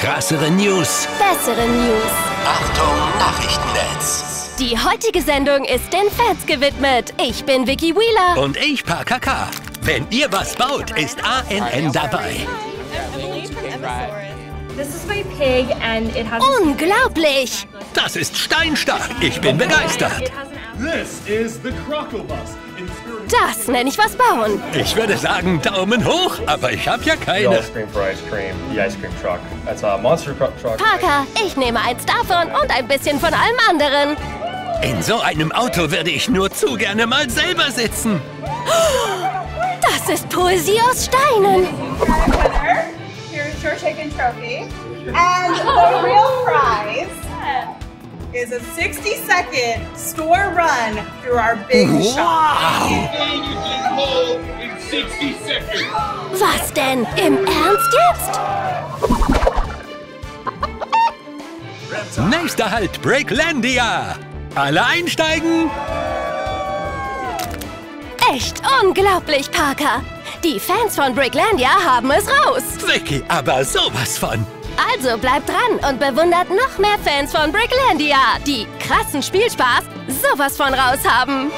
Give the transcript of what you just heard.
Krassere News. Bessere News. Achtung, Nachrichtennetz. Die heutige Sendung ist den Fans gewidmet. Ich bin Vicky Wheeler. Und ich, Parker Carr. Wenn ihr was baut, ist ANN dabei. Unglaublich! Das ist steinstark. Ich bin begeistert. Das nenne ich was bauen. Ich würde sagen, Daumen hoch, aber ich habe ja keine. Parker, ich nehme eins davon und ein bisschen von allem anderen. In so einem Auto würde ich nur zu gerne mal selber sitzen. Das ist Poesie aus Steinen. Here's your chicken trophy. And the real prize is a 60-second store run through our big shop. Was denn? Im Ernst jetzt? Nächster Halt, Bricklandia. Alle einsteigen. Echt unglaublich, Parker. Die Fans von Bricklandia haben es raus. Vicky, aber sowas von. Also bleibt dran und bewundert noch mehr Fans von Bricklandia, die krassen Spielspaß sowas von raus haben.